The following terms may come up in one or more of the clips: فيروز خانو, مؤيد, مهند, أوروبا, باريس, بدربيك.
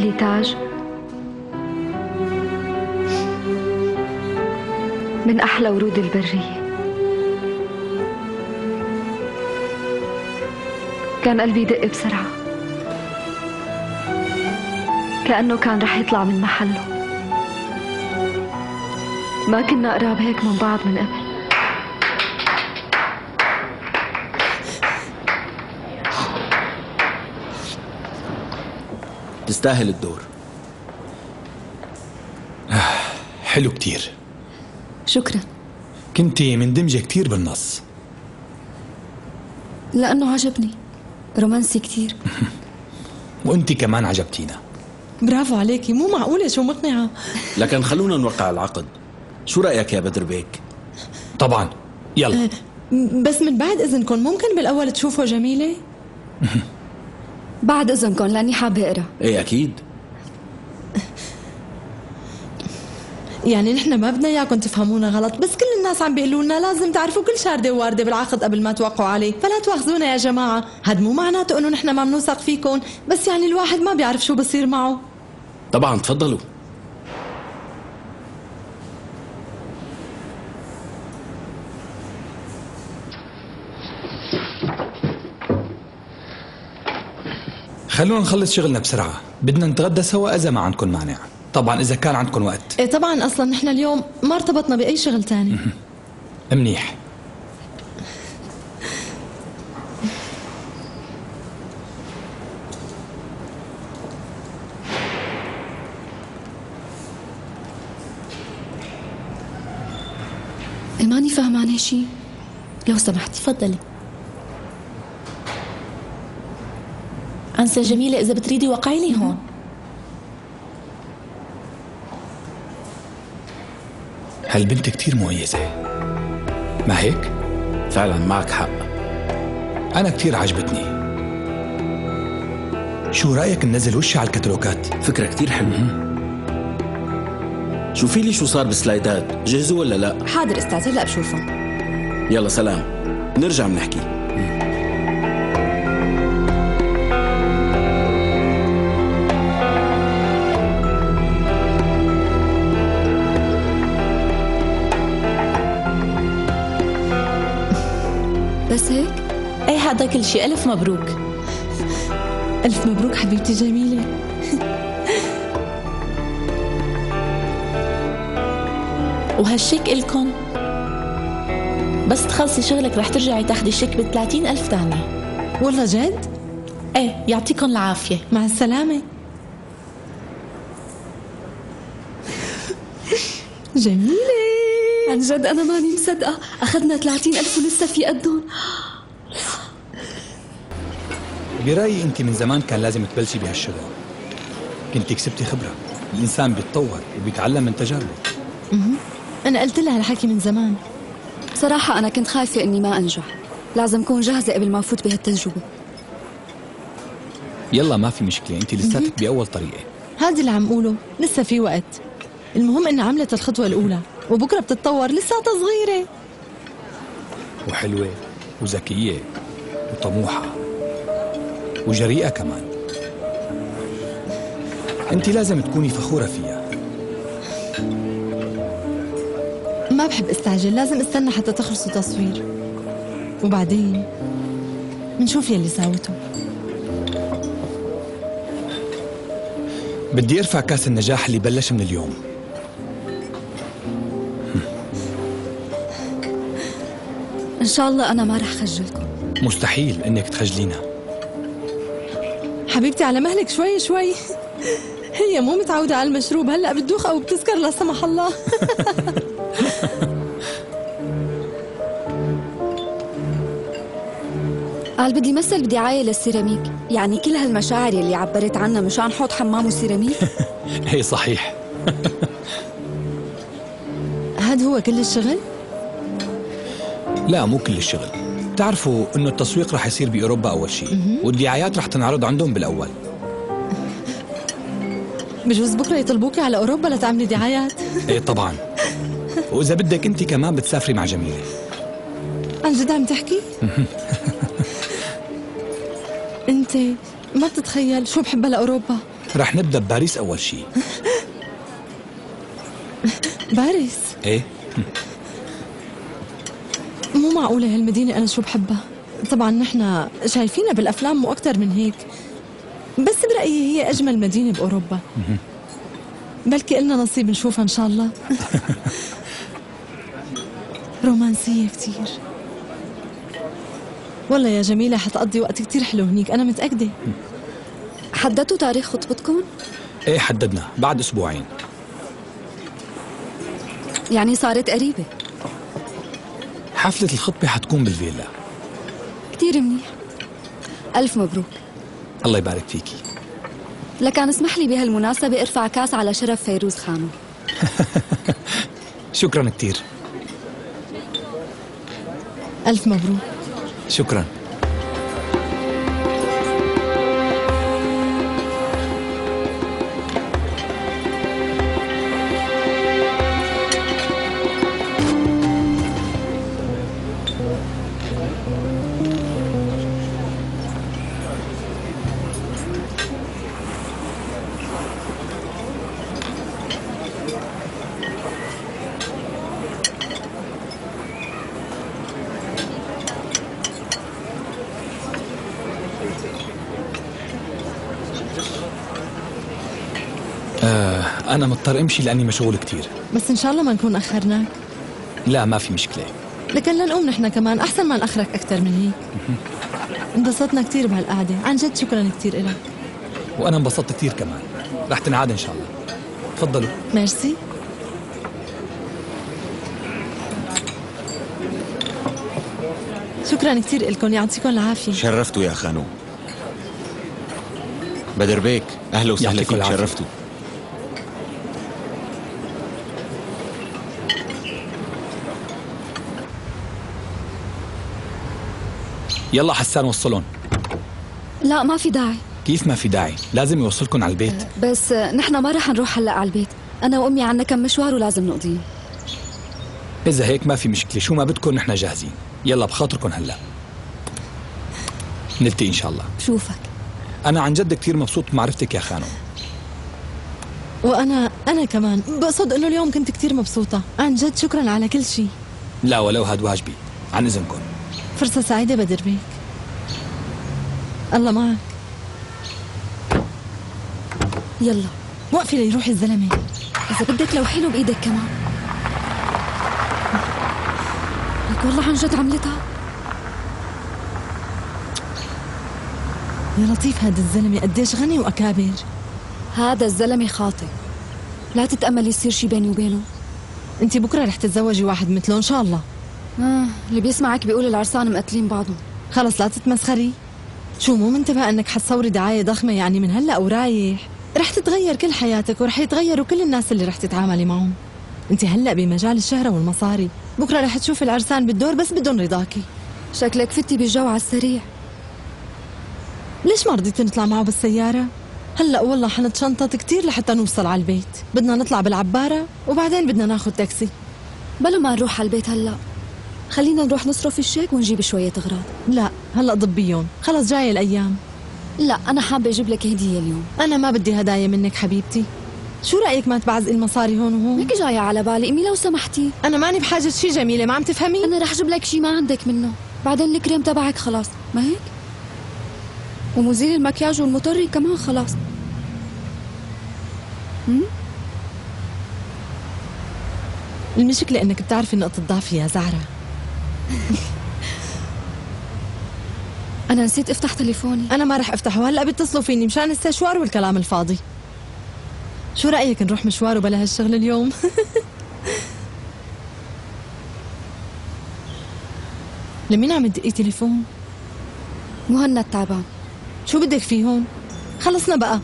لي تاج من أحلى ورود البرية. كان قلبي يدق بسرعة كأنه كان رح يطلع من محله. ما كنا قراب هيك من بعض من قبل. تستاهل الدور. حلو كتير. شكرا. كنتي مندمجة كتير بالنص. لأنه عجبني، رومانسي كتير. وانتي كمان عجبتينا. برافو عليكي، مو معقولة شو مقنعة. لكن خلونا نوقع العقد. شو رأيك يا بدربيك؟ طبعا، يلا. بس من بعد إذنكم ممكن بالأول تشوفوا جميلة؟ بعد إذنكم لأني حابة أقرأ. إيه أكيد. يعني نحن ما بدنا إياكم تفهمونا غلط، بس كل الناس عم بيقولوا لنا لازم تعرفوا كل شاردة وواردة بالعقد قبل ما توقعوا عليه، فلا تواخذونا يا جماعة، هاد مو معناته إنه نحن ما بنوثق فيكم، بس يعني الواحد ما بيعرف شو بصير معه. طبعاً تفضلوا. خلونا نخلص شغلنا بسرعة، بدنا نتغدى سوا إذا ما عندكم مانع. طبعا إذا كان عندكم وقت. إيه طبعا، أصلا نحن اليوم ما ارتبطنا بأي شغل تاني. منيح. ماني فهمانة شي لو سمحت. تفضلي. أنسة جميلة، إذا بتريدي وقعي لي هون. هالبنت كتير مميزة، ما هيك؟ فعلا معك حق، أنا كتير عجبتني. شو رأيك ننزل وشي على الكتالوجات؟ فكرة كتير حلوة. شوفي لي شو صار بالسلايدات، جهزوا ولا لا؟ حاضر أستاذ، هلا بشوفهم. يلا سلام، نرجع بنحكي. بس هيك؟ اي هذا كل شيء، ألف مبروك. ألف مبروك حبيبتي جميلة. وهالشيك إلكم، بس تخلصي شغلك رح ترجعي تاخدي الشيك ب30,000 تاني. والله جد؟ ايه، يعطيكم العافية. مع السلامة. جميلة عن جد، أنا ماني مصدقة، أخذنا 30,000 ولسه في قدهم. برأيي أنت من زمان كان لازم تبلشي بهالشغل، كنت كسبتي خبرة، الإنسان بيتطور وبيتعلم من تجاربه. أنا قلت لها هالحكي من زمان. بصراحة أنا كنت خايفة إني ما أنجح، لازم أكون جاهزة قبل ما أفوت بهالتجربة. يلا ما في مشكلة، أنت لساتك بأول طريقة. هذا اللي عم قوله، لسه في وقت. المهم إن عملت الخطوة الأولى، وبكره بتتطور، لساتها صغيرة وحلوة وذكية وطموحة وجريئة كمان. انت لازم تكوني فخورة فيها. ما بحب استعجل، لازم استنى حتى تخلصوا تصوير وبعدين بنشوف يلي ساوته. بدي ارفع كاس النجاح اللي بلش من اليوم. إن شاء الله أنا ما رح خجلكم. مستحيل إنك تخجلينا. حبيبتي على مهلك، شوي شوي. هي مو متعودة على المشروب، هلأ بتدوخ أو بتسكر لا سمح الله. قال بدي مثل بدعاية للسيراميك، يعني كل هالمشاعر اللي عبرت عنها مشان حوض حمام وسيراميك. هي صحيح. هاد هو كل الشغل؟ لا مو كل الشغل. بتعرفوا انه التسويق رح يصير باوروبا اول شيء، والدعايات رح تنعرض عندهم بالاول. بجوز بكره يطلبوكي على اوروبا لتعملي دعايات. ايه طبعا. واذا بدك انت كمان بتسافري مع جميله. عن جد عم تحكي؟ انت ما بتتخيل شو بحبها لاوروبا، رح نبدأ بباريس أول شيء. باريس؟ إيه؟ مو معقولة هالمدينة أنا شو بحبها. طبعاً نحن شايفينها بالأفلام مو أكتر من هيك، بس برأيي هي أجمل مدينة بأوروبا. بلكي إلنا نصيب نشوفها إن شاء الله. رومانسية كتير والله يا جميلة، حتقضي وقت كتير حلو هنيك أنا متأكدة. حددتوا تاريخ خطبتكم؟ إيه حددنا، بعد أسبوعين. يعني صارت قريبة. حفلة الخطبة حتكون بالفيلا. كتير منيح، ألف مبروك. الله يبارك فيكي. لكان اسمح لي بهالمناسبة ارفع كاس على شرف فيروز خانو. شكرا كتير. ألف مبروك. شكرا. أنا مضطر أمشي لأني مشغول كتير، بس إن شاء الله ما نكون أخرناك. لا ما في مشكلة. لكن لنقوم نحن كمان، أحسن ما نأخرك أكتر من هيك. انبسطنا كتير بهالقعدة، عن جد شكرا كتير إلك. وأنا انبسطت كتير كمان، رح تنعاد إن شاء الله. تفضلوا. ميرسي. شكرا كتير إلكم، يعطيكم العافية. شرفتوا يا خانو. بدربيك أهلا وسهلا فيك، شرفتوا. يلا حسان وصلون. لا ما في داعي. كيف ما في داعي؟ لازم يوصلكم على البيت. بس نحن ما رح نروح هلا على البيت، أنا وأمي عنا كم مشوار ولازم نقضيه. إذا هيك ما في مشكلة، شو ما بدكم نحن جاهزين. يلا بخاطركم هلا. نلتقي إن شاء الله. بشوفك. أنا عن جد كثير مبسوط بمعرفتك يا خانو. وأنا كمان، بقصد إنه اليوم كنت كثير مبسوطة، عن جد شكرا على كل شيء. لا ولو هاد واجبي، عن إذنكم. فرصة سعيدة بدربيك. الله معك. يلا وقفي ليروح الزلمة. إذا بدك لو حلو بإيدك كمان. لك والله عن جد عملتها. يا لطيف هذا الزلمة، قديش غني وأكابر. هذا الزلمة خاطئ، لا تتأملي يصير شي بيني وبينه. أنت بكرة رح تتزوجي واحد مثله إن شاء الله. اللي بيسمعك بيقول العرسان مقتلين بعضهم. خلص لا تتمسخري. شو مو منتبه انك حتصوري دعايه ضخمه يعني من هلا ورايح؟ رح تتغير كل حياتك ورح يتغيروا كل الناس اللي رح تتعاملي معهم. انت هلا بمجال الشهره والمصاري، بكره رح تشوفي العرسان بالدور بس بدهم رضاكي. شكلك فتي بالجو على السريع. ليش ما رضيتي نطلع معه بالسياره؟ هلا والله حنتشنطط كثير لحتى نوصل على البيت، بدنا نطلع بالعباره وبعدين بدنا ناخذ تاكسي. بلا ما نروح على البيت هلا، خلينا نروح نصرف الشيك ونجيب شوية أغراض. لا هلا ضبيهم، خلص جاية الأيام. لا أنا حابة أجيب لك هدية اليوم. أنا ما بدي هدايا منك حبيبتي. شو رأيك ما تبعزقي المصاري هون وهون؟ لك جاية على بالي أمي لو سمحتي. أنا ماني بحاجة شي جميلة، ما عم تفهمي؟ أنا رح أجيب لك شي ما عندك منه، بعدين الكريم تبعك خلاص، ما هيك؟ ومزيل المكياج والمطري كمان خلاص. المشكلة إنك بتعرفي نقطة ضعفي يا زعرة. أنا نسيت أفتح تليفوني. أنا ما رح أفتحه هلأ، بيتصلوا فيني مشان السشوار والكلام الفاضي. شو رأيك نروح مشوار وبلا هالشغل اليوم؟ لمين عم تدقي تليفون؟ مهند تعبان. شو بدك فيه هون؟ خلصنا بقى.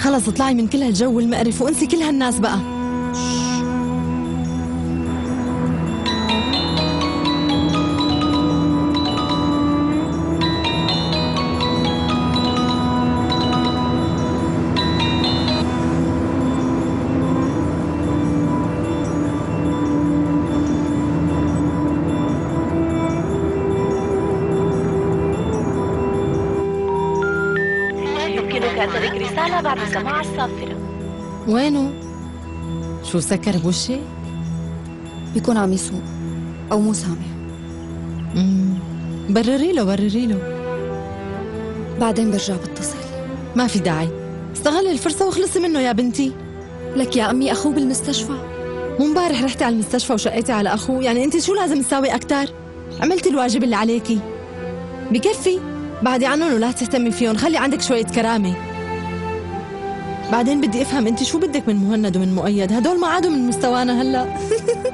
خلص اطلعي من كل هالجو والمقرف وانسي كل هالناس بقى. يمكنك أن ترك رسالة بعد السماع الصافرة. وينه؟ شو سكر بوشي؟ بيكون عم يسوق أو مو سامع. برري له. بعدين برجع بتصل. ما في داعي، استغلي الفرصة واخلصي منه يا بنتي. لك يا أمي أخوه بالمستشفى، مو امبارح رحتي على المستشفى وشقيتي على أخوه؟ يعني أنت شو لازم تساوي أكتر؟ عملتي الواجب اللي عليكي، بكفي بعدي عنهم ولا تهتمي فيهم، خلي عندك شوية كرامة. بعدين بدي أفهم أنت شو بدك من مهند ومن مؤيد، هدول ما عادوا من مستوانا هلا.